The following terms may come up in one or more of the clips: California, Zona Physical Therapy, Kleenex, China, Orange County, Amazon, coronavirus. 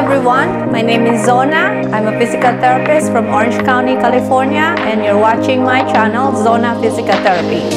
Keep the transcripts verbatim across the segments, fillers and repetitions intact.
everyone, my name is Zona. I'm a physical therapist from Orange County, California, and you're watching my channel, Zona Physical Therapy.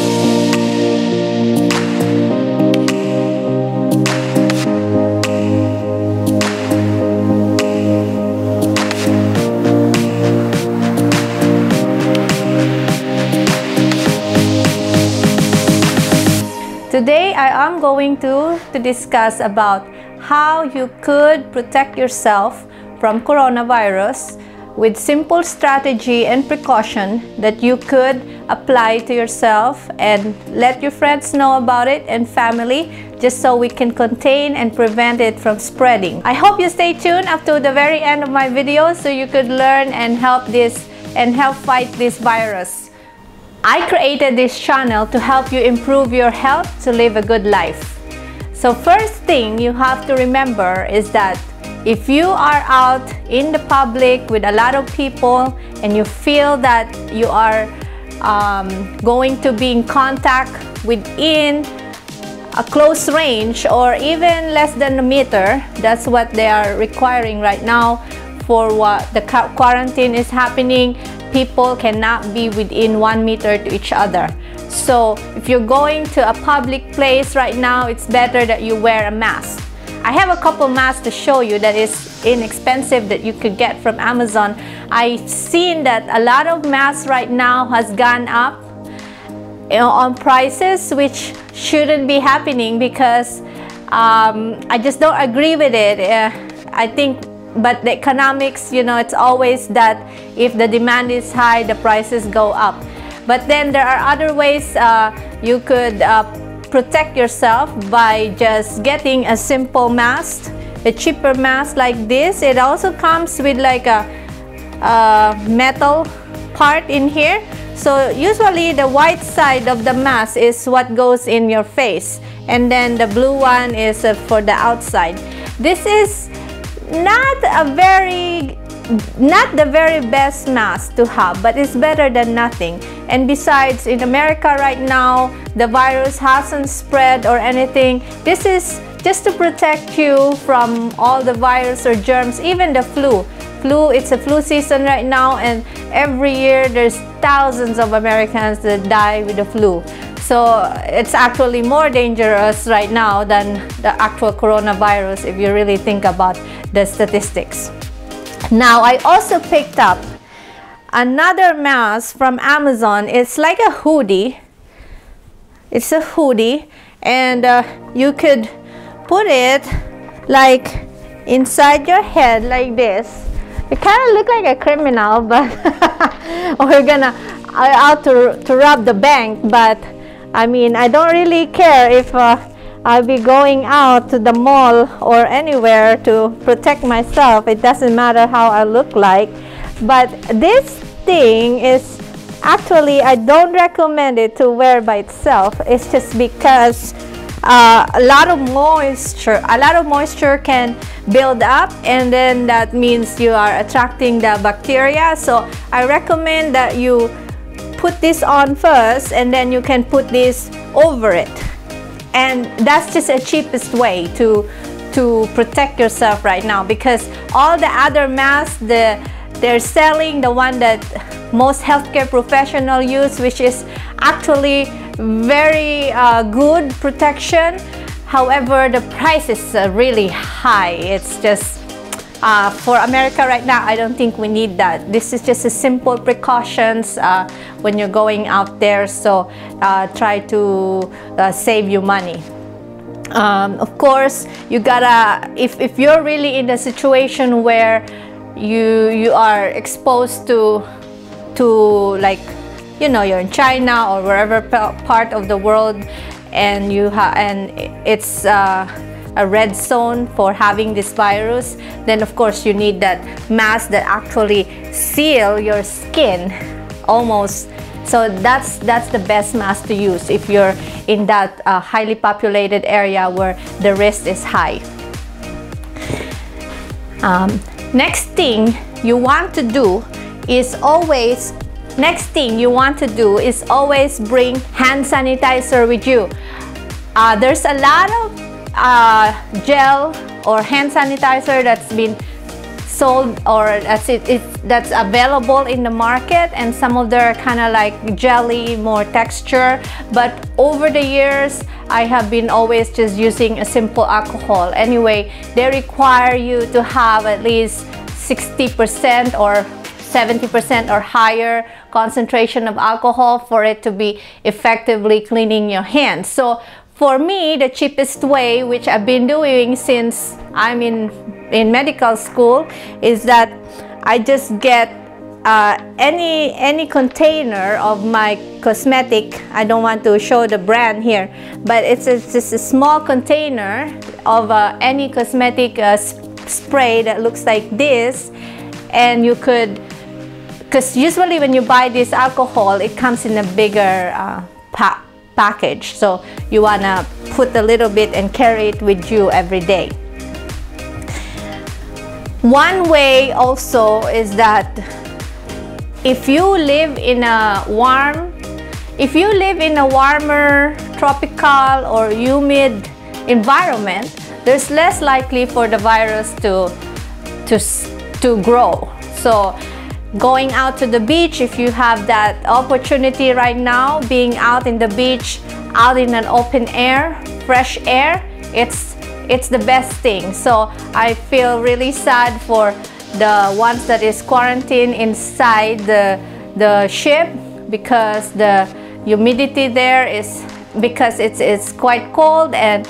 Today I am going to, to discuss about how you could protect yourself from coronavirus with simple strategy and precaution that you could apply to yourself, and let your friends know about it and family, just so we can contain and prevent it from spreading. I hope you stay tuned up to the very end of my video so you could learn and help this and help fight this virus. I created this channel to help you improve your health to live a good life. So first thing you have to remember is that if you are out in the public with a lot of people and you feel that you are um, going to be in contact within a close range or even less than a meter, that's what they are requiring right now for what the quarantine is happening. People cannot be within one meter to each other. So if you're going to a public place right now, it's better that you wear a mask. I have a couple masks to show you that is inexpensive that you could get from Amazon. I've seen that a lot of masks right now has gone up on prices, which shouldn't be happening because um, I just don't agree with it. Uh, I think but the economics, you know, it's always that if the demand is high, the prices go up. But then there are other ways uh, you could uh, protect yourself by just getting a simple mask, a cheaper mask like this. It also comes with like a, a metal part in here. So usually the white side of the mask is what goes in your face, and then the blue one is uh, for the outside. This is not a very not the very best mask to have, but it's better than nothing. And besides, in America right now, the virus hasn't spread or anything. This is just to protect you from all the virus or germs, even the flu. Flu, it's a flu season right now, and every year there's thousands of Americans that die with the flu. So it's actually more dangerous right now than the actual coronavirus if you really think about the statistics. Now, I also picked up another mask from Amazon. It's like a hoodie. It's a hoodie, and uh, you could put it like inside your head like this. You kind of look like a criminal, but we're gonna out to, to rob the bank. But I mean, I don't really care if uh, I'll be going out to the mall or anywhere to protect myself. It doesn't matter how I look like. But this thing is actually, I don't recommend it to wear by itself. It's just because uh, a lot of moisture, a lot of moisture can build up, and then that means you are attracting the bacteria. So I recommend that you put this on first, and then you can put this over it. And that's just the cheapest way to, to protect yourself right now, because all the other masks, the They're selling the one that most healthcare professionals use, which is actually very uh, good protection. However, the price is uh, really high. It's just uh, for America right now, I don't think we need that. This is just a simple precautions uh, when you're going out there. So uh, try to uh, save you money. Um, of course, you gotta, if, if you're really in a situation where you you are exposed to to like, you know, you're in China or wherever part of the world, and you ha and it's uh, a red zone for having this virus, then of course you need that mask that actually seal your skin almost. So that's that's the best mask to use if you're in that uh, highly populated area where the risk is high. um, Next thing you want to do is always, next thing you want to do is always bring hand sanitizer with you. Uh, there's a lot of uh, gel or hand sanitizer that's been sold, or that's it, it's, that's available in the market, and some of them are kind of like jelly, more texture. But over the years, I have been always just using a simple alcohol. Anyway, they require you to have at least sixty percent or seventy percent or higher concentration of alcohol for it to be effectively cleaning your hands. So for me, the cheapest way, which I've been doing since I'm in in medical school, is that I just get uh, any any container of my cosmetic. I don't want to show the brand here, but it's, a, it's just a small container of uh, any cosmetic uh, sp spray that looks like this. And you could, because usually when you buy this alcohol, it comes in a bigger uh, pa package. So you wanna put a little bit and carry it with you every day. One way also is that if you live in a warm, if you live in a warmer, tropical or humid environment, there's less likely for the virus to, to to grow. So going out to the beach, if you have that opportunity right now, being out in the beach, out in an open air, fresh air, it's it's the best thing. So I feel really sad for the ones that is quarantined inside the the ship, because the humidity there is, because it's it's quite cold, and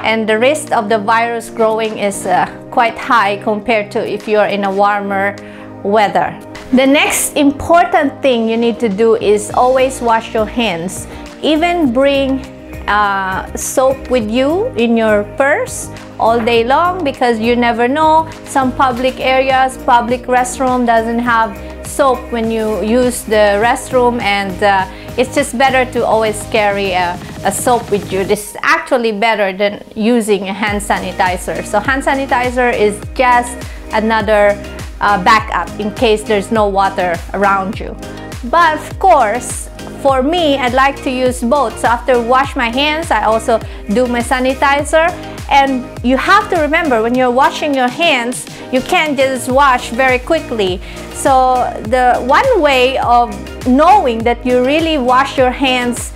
and the risk of the virus growing is uh, quite high compared to if you're in a warmer weather. The next important thing you need to do is always wash your hands. Even bring uh, soap with you in your purse all day long, because you never know, some public areas, public restroom doesn't have soap when you use the restroom, and uh, it's just better to always carry a, a soap with you. This is actually better than using a hand sanitizer. So hand sanitizer is just another uh, backup in case there's no water around you. But of course, for me, I'd like to use both. So after I wash my hands, I also do my sanitizer. And you have to remember, when you're washing your hands, you can't just wash very quickly. So the one way of knowing that you really wash your hands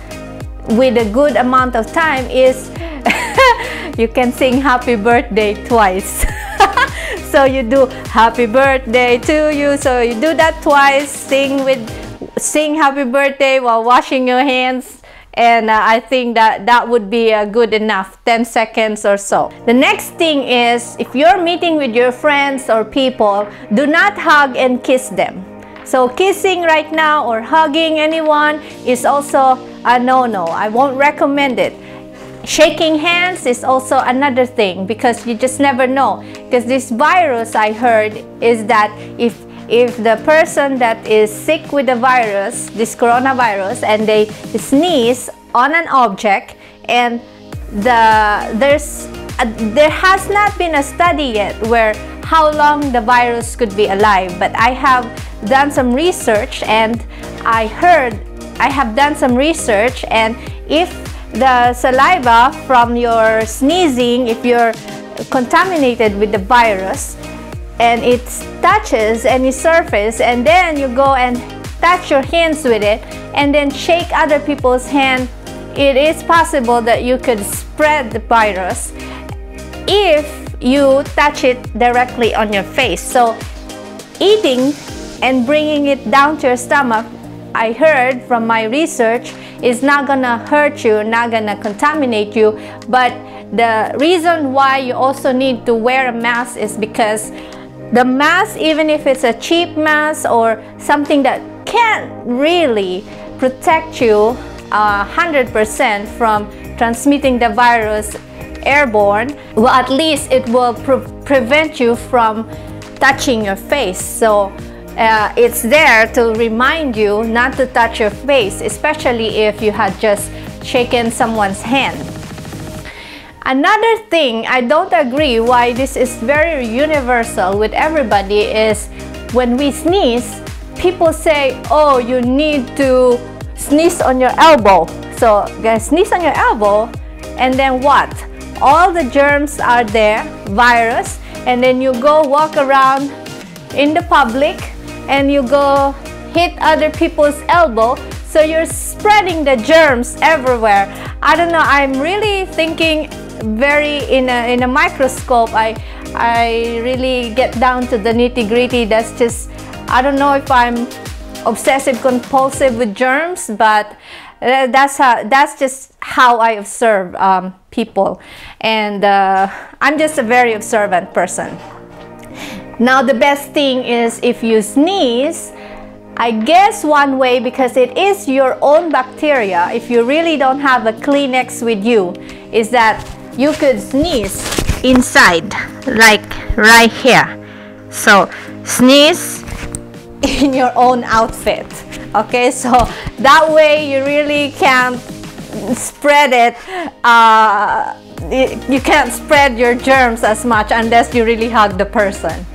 with a good amount of time is you can sing happy birthday twice. So you do happy birthday to you. So you do that twice, sing with sing happy birthday while washing your hands. And uh, I think that that would be uh, good enough, ten seconds or so. The next thing is, if you're meeting with your friends or people, do not hug and kiss them. So kissing right now or hugging anyone is also a no-no. I won't recommend it. Shaking hands is also another thing, because you just never know. Because this virus, I heard, is that if If the person that is sick with the virus, this coronavirus, and they sneeze on an object, and the there's a, there has not been a study yet where how long the virus could be alive, but I have done some research, and I heard I have done some research, and if the saliva from your sneezing, if you're contaminated with the virus, and it touches any surface, and then you go and touch your hands with it, and then shake other people's hand, it is possible that you could spread the virus if you touch it directly on your face. So eating and bringing it down to your stomach, I heard from my research, is not gonna hurt you, not gonna contaminate you. But the reason why you also need to wear a mask is because the mask, even if it's a cheap mask or something that can't really protect you uh, one hundred percent from transmitting the virus airborne, well, at least it will pre prevent you from touching your face. So uh, it's there to remind you not to touch your face, especially if you had just shaken someone's hand. Another thing, I don't agree why this is very universal with everybody, is when we sneeze, people say, oh, you need to sneeze on your elbow. So sneeze on your elbow, and then what? All the germs are there, virus, and then you go walk around in the public and you go hit other people's elbow, so you're spreading the germs everywhere. I don't know, I'm really thinking very in a, in a microscope. I, I really get down to the nitty-gritty. That's just, I don't know if I'm obsessive compulsive with germs, but that's how, that's just how I observe um, people, and uh, I'm just a very observant person. Now the best thing is if you sneeze, I guess one way, because it is your own bacteria, if you really don't have a Kleenex with you, is that you could sneeze inside, like right here. So sneeze in your own outfit. Okay, so that way you really can't spread it, uh, you can't spread your germs as much unless you really hug the person.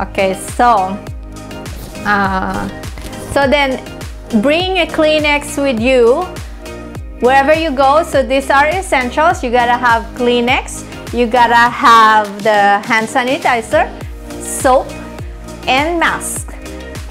Okay, so uh, so then bring a Kleenex with you wherever you go. So these are essentials. You gotta have Kleenex, you gotta have the hand sanitizer, soap, and mask.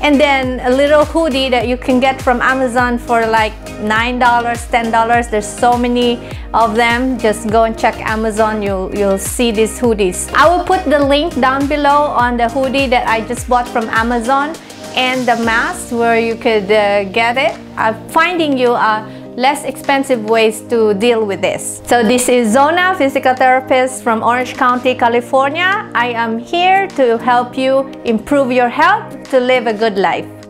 And then a little hoodie that you can get from Amazon for like nine dollars, ten dollars. There's so many of them. Just go and check Amazon. You'll, you'll see these hoodies. I will put the link down below on the hoodie that I just bought from Amazon and the mask where you could uh, get it. I'm finding you uh, less expensive ways to deal with this. So this is Zona, physical therapist from Orange County, California. I am here to help you improve your health, to live a good life.